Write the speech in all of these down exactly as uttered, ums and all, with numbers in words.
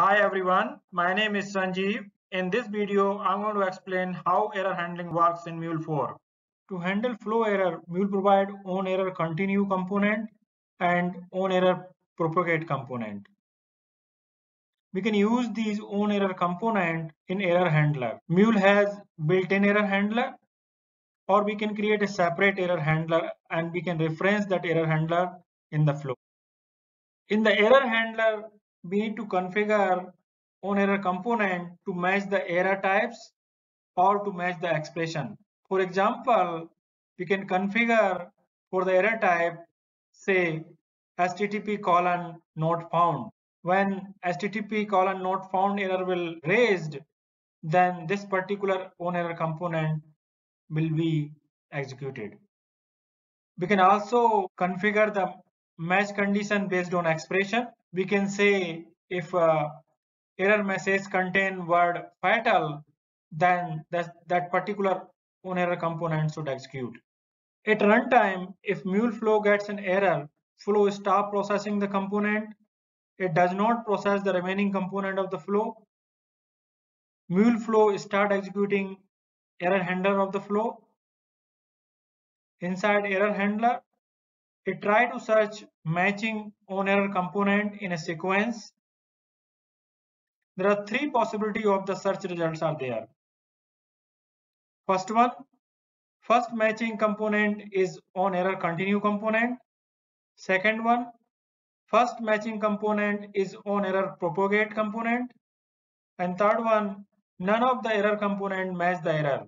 Hi everyone, my name is Sanjeev. In this video, I'm going to explain how error handling works in Mule four. To handle flow error, Mule provide on error continue component and on error propagate component. We can use these on error component in error handler. Mule has built-in error handler, or we can create a separate error handler and we can reference that error handler in the flow. In the error handler, we need to configure on error component to match the error types or to match the expression. For example, we can configure for the error type, say H T T P colon not found. When H T T P colon not found error will raised, then this particular on error component will be executed. We can also configure the match condition based on expression. We can say if uh, error message contain word fatal, then that, that particular on error component should execute. At runtime, if Mule flow gets an error, flow stop processing the component. It does not process the remaining component of the flow. Mule flow start executing error handler of the flow. Inside error handler, it try to search matching on error component in a sequence. There are three possibilities of the search results are there. First one, first matching component is on error continue component. Second one, first matching component is on error propagate component. And third one, none of the error component match the error.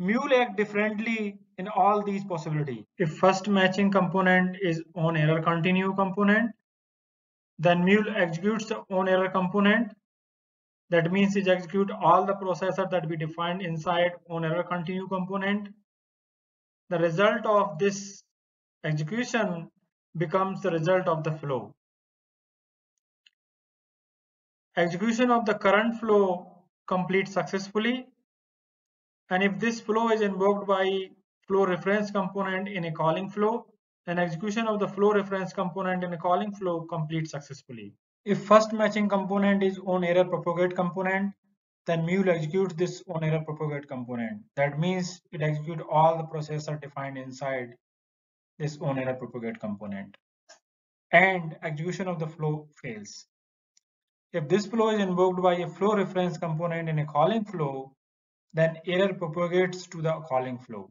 Mule act differently in all these possibilities. If first matching component is on error continue component, then Mule executes the on error component. That means it executes all the processor that we defined inside on error continue component. The result of this execution becomes the result of the flow. Execution of the current flow completes successfully. And if this flow is invoked by flow reference component in a calling flow, then execution of the flow reference component in a calling flow completes successfully. If first matching component is on error propagate component, then Mule executes this on error propagate component. That means it executes all the processor defined inside this on error propagate component. And execution of the flow fails. If this flow is invoked by a flow reference component in a calling flow, then error propagates to the calling flow.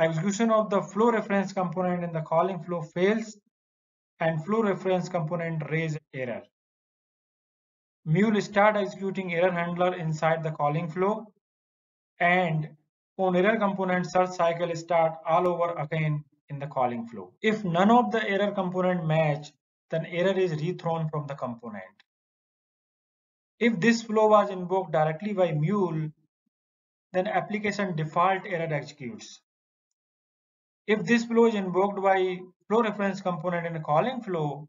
Execution of the flow reference component in the calling flow fails and flow reference component raises error. Mule start executing error handler inside the calling flow and on error component search cycle start all over again in the calling flow. If none of the error component match, then error is rethrown from the component. If this flow was invoked directly by Mule, then application default error executes. If this flow is invoked by flow reference component in a calling flow,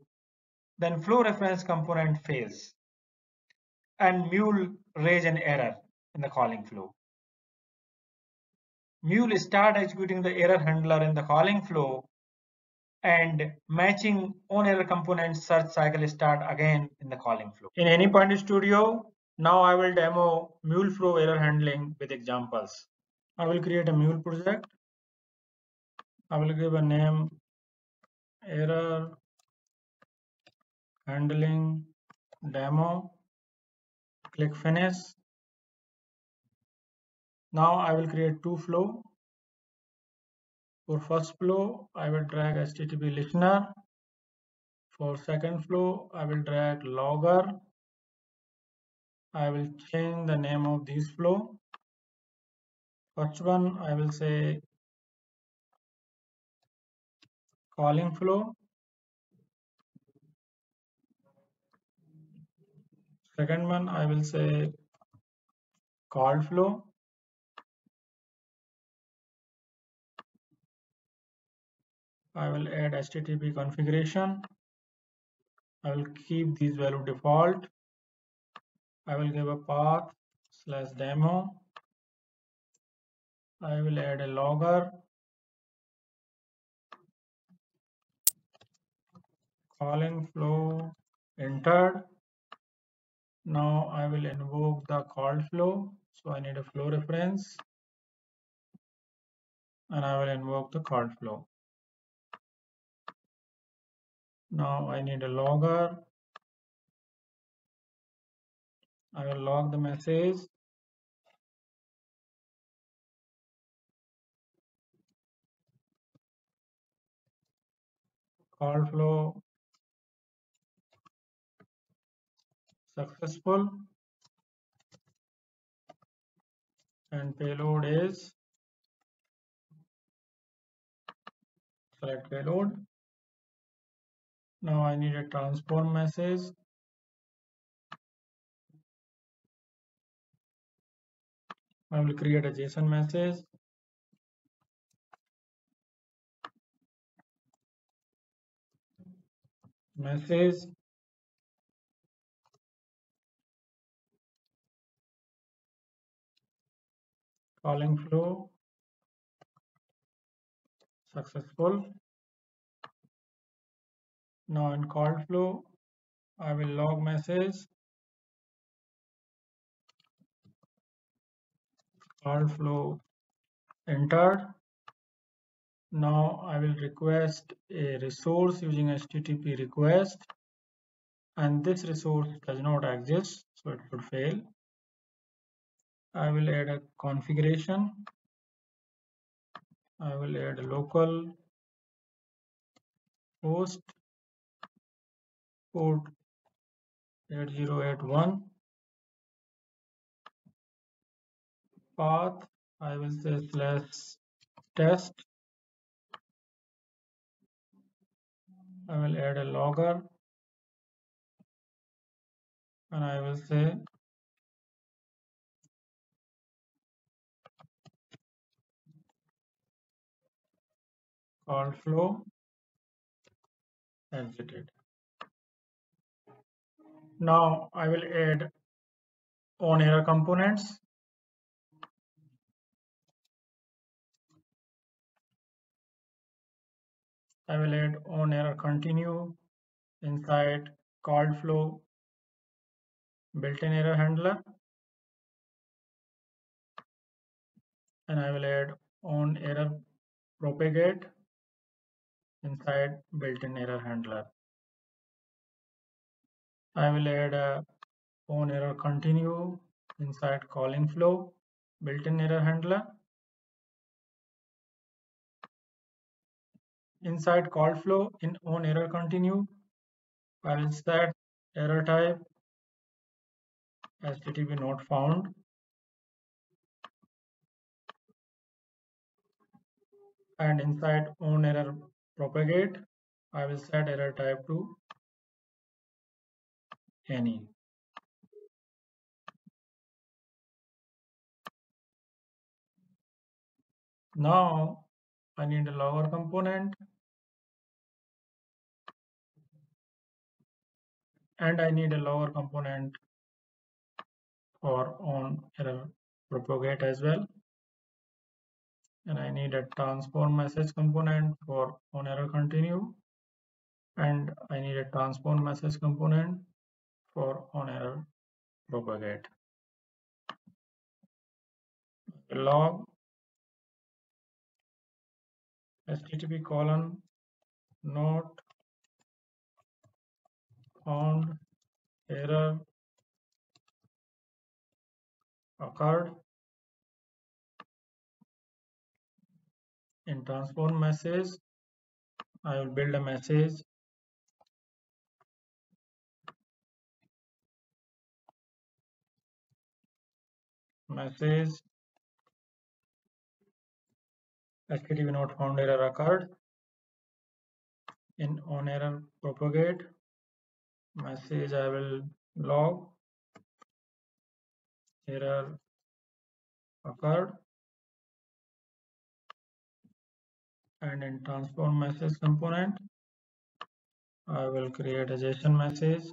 then flow reference component fails and Mule raises an error in the calling flow. Mule starts executing the error handler in the calling flow and matching on error component search cycle start again in the calling flow. In Anypoint Studio, now I will demo Mule flow error handling with examples. I will create a Mule project. I will give a name error handling demo. Click finish. Now I will create two flows. For first flow, I will drag H T T P listener. For second flow, I will drag logger. I will change the name of this flow. First one, I will say calling flow. Second one, I will say call flow. I will add H T T P configuration. I will keep these value default. I will give a path slash demo. I will add a logger, calling flow entered. Now I will invoke the call flow. So I need a flow reference and I will invoke the call flow. Now I need a logger. I will log the message. Call flow successful and payload is select payload. Now I need a transform message. I will create a JSON message. Message calling flow successful. Now in call flow, I will log message call flow entered. Now I will request a resource using H T T P request, and this resource does not exist, so it would fail. I will add a configuration. I will add a local host port eight zero eight one. Path, I will say slash test. I will add a logger and I will say call flow exited. Now I will add on error components. I will add on error continue inside call flow built-in error handler, and I will add on error propagate inside built-in error handler. I will add a on error continue inside calling flow built-in error handler. Inside call flow in on error continue, I will set error type H T T P not found. And inside on error propagate, I will set error type to any. Now I need a logger component. And I need a logger component for on error propagate as well. And I need a transform message component for on error continue. And I need a transform message component for on error propagate. Log H T T P colon not found error occurred in transform message. I will build a message message H T T P not found error occurred in on error propagate message. I will log error occurred, and in transform message component I will create a JSON message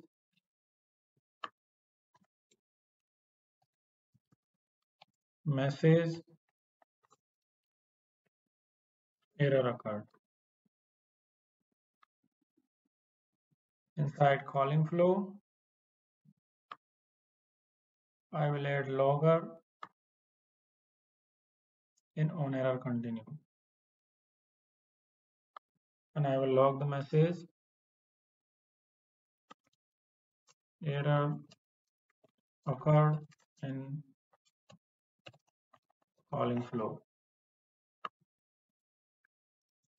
message error occurred. Inside column flow, I will add logger in on error continue, and I will log the message error occurred in calling flow.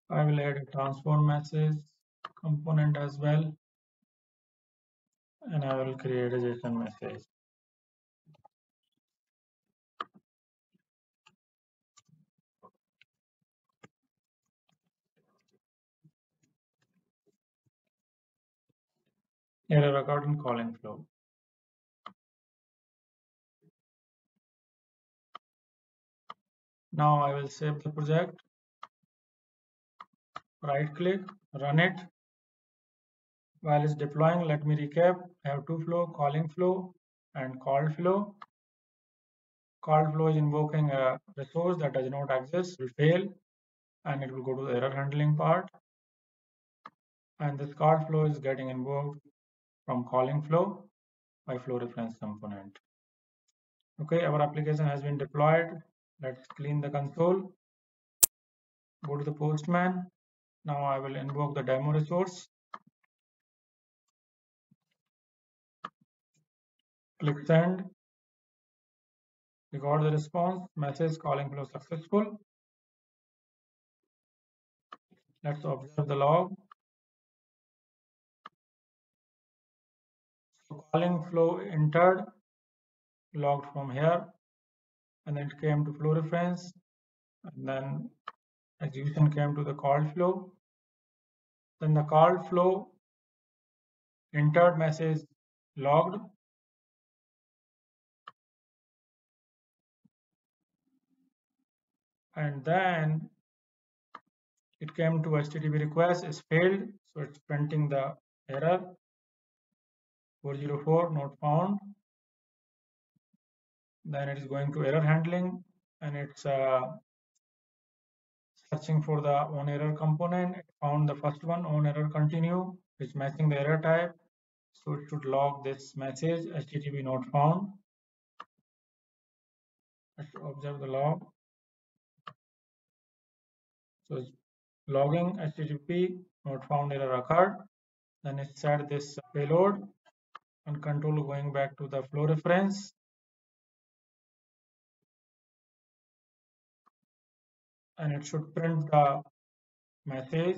I will add a transform message component as well, and I will create a JSON message. Error occurred in calling flow. Now I will save the project, right click, run it. While it's deploying, let me recap. I have two flow, calling flow and called flow. Called flow is invoking a resource that does not exist, will fail, and it will go to the error handling part. And this called flow is getting invoked from calling flow by flow reference component. Okay, our application has been deployed. Let's clean the console. Go to the Postman. Now I will invoke the demo resource. Click send. Record the response. Message calling flow successful. Let's observe the log. So calling flow entered, logged from here, and then it came to flow reference, and then execution came to the call flow. Then the call flow entered message logged, and then it came to H T T P request is failed, so it's printing the error four zero four not found. Then it is going to error handling, and it's uh, searching for the on error component. It found the first one, on error continue, which matching the error type, so it should log this message H T T P not found. Let's observe the log. So it's logging H T T P not found error occurred. Then it set this payload and control going back to the flow reference. And it should print the message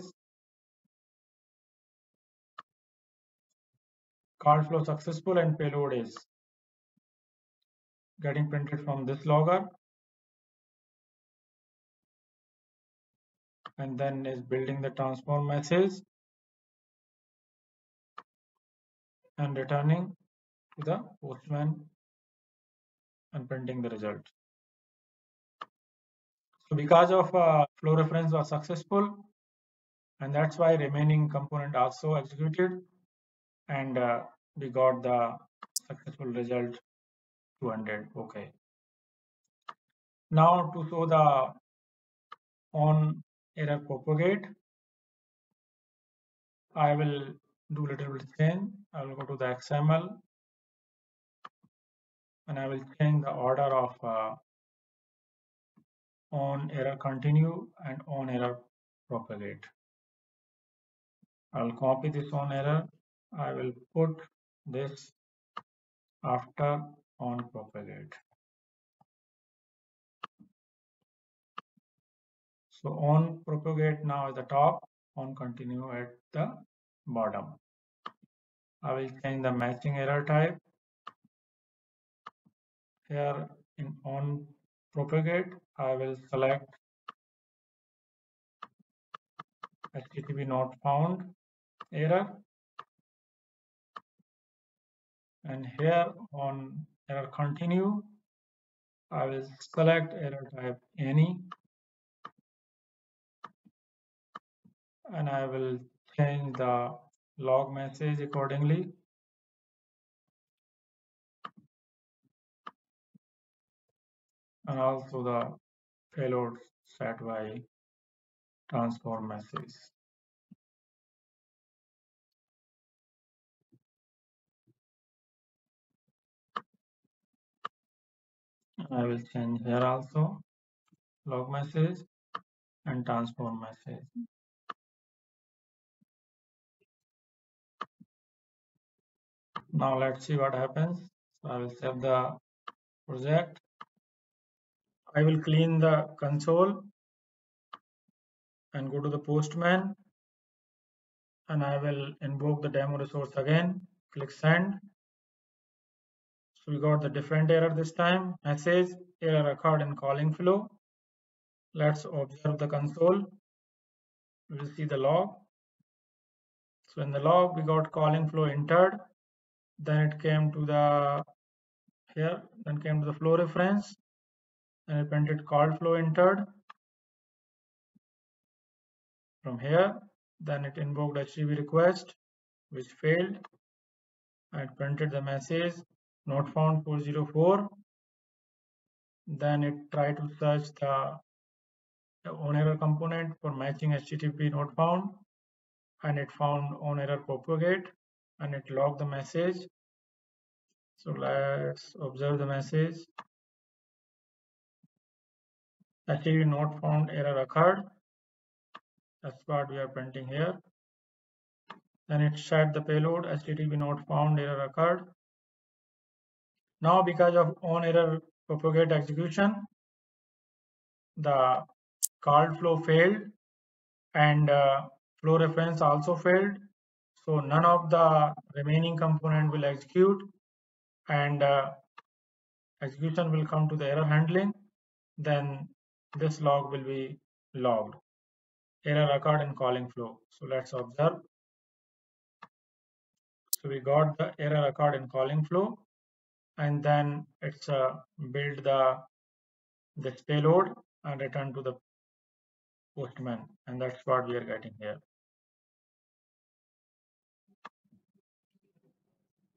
call flow successful and payload is getting printed from this logger, and then is building the transform message and returning to the Postman and printing the result. So because of uh, flow reference was successful, and that's why remaining component also executed, and uh, we got the successful result two hundred. Okay. Now to show the on error propagate, I will do little bit change. I will go to the X M L, and I will change the order of uh, on error continue and on error propagate. I'll copy this on error. I will put this after on propagate. So on propagate now at the top, on continue at the bottom. I will change the matching error type here. In on propagate, I will select H T T P not found error, and here on error continue, I will select error type any, and I will change the log message accordingly. And also the payload set by transform message. I will change here also log message and transform message. Now let's see what happens. So I will save the project. I will clean the console and go to the Postman, and I will invoke the demo resource again. Click send. So we got the different error this time. Message error occurred in calling flow. Let's observe the console. We will see the log. So in the log we got calling flow entered. Then it came to the here. Then came to the flow reference. And it printed call flow entered. From here, then it invoked H T T P request, which failed. I printed the message not found four zero four. Then it tried to search the on error component for matching H T T P not found, and it found on error propagate, and it logged the message. So let's observe the message. H T T P not found error occurred. That's what we are printing here. Then it shared the payload. H T T P not found error occurred. Now because of on error propagate execution, the call flow failed and uh, flow reference also failed. So none of the remaining component will execute, and uh, execution will come to the error handling. Then this log will be logged. Error occurred in calling flow. So let's observe. So we got the error occurred in calling flow, and then it's uh, build the this payload and return to the Postman, and that's what we are getting here.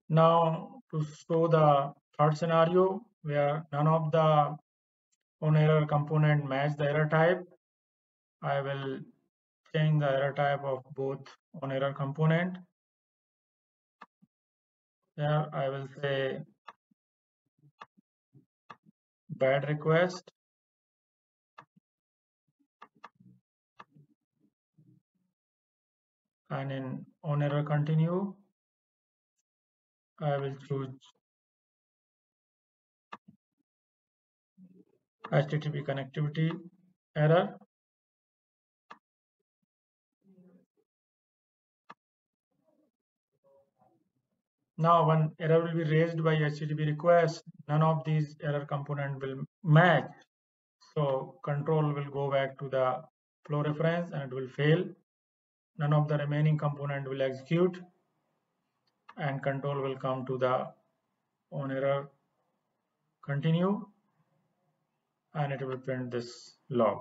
Now to show the third scenario where none of the on error component match the error type, I will change the error type of both on error component. Here I will say bad request, and in on error continue I will choose H T T P connectivity error. Now when error will be raised by H T T P request, none of these error component will match. So control will go back to the flow reference and it will fail. None of the remaining component will execute, and control will come to the on error continue, and it will print this log.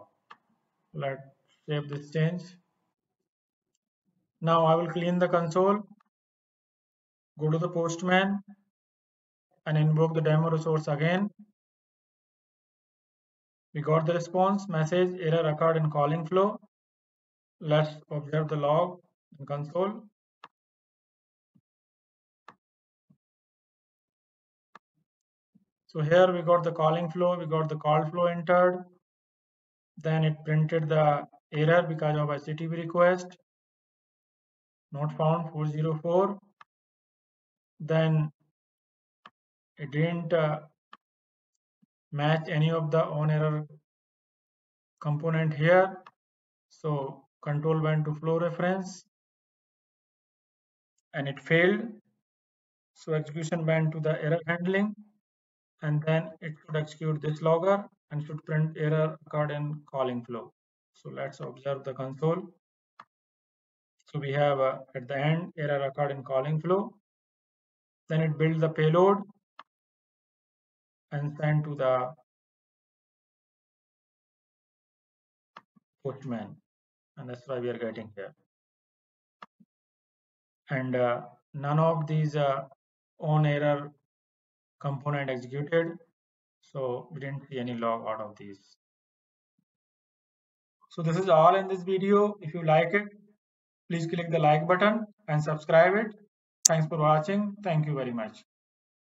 Let's save this change. Now I will clean the console. Go to the Postman and invoke the demo resource again. We got the response message error occurred in calling flow. Let's observe the log in console. So here we got the calling flow, we got the call flow entered. Then it printed the error because of H T T P request not found four zero four. Then it didn't uh, match any of the on error component here, so control went to flow reference and it failed. So execution went to the error handling, and then it should execute this logger and should print error occurred in calling flow. So let's observe the console. So we have uh, at the end error occurred in calling flow. Then it builds the payload and send to the Postman, and that's why we are getting here. And uh, none of these uh, on error component executed, so we didn't see any log out of these. So this is all in this video. If you like it, please click the like button and subscribe it. Thanks for watching. Thank you very much.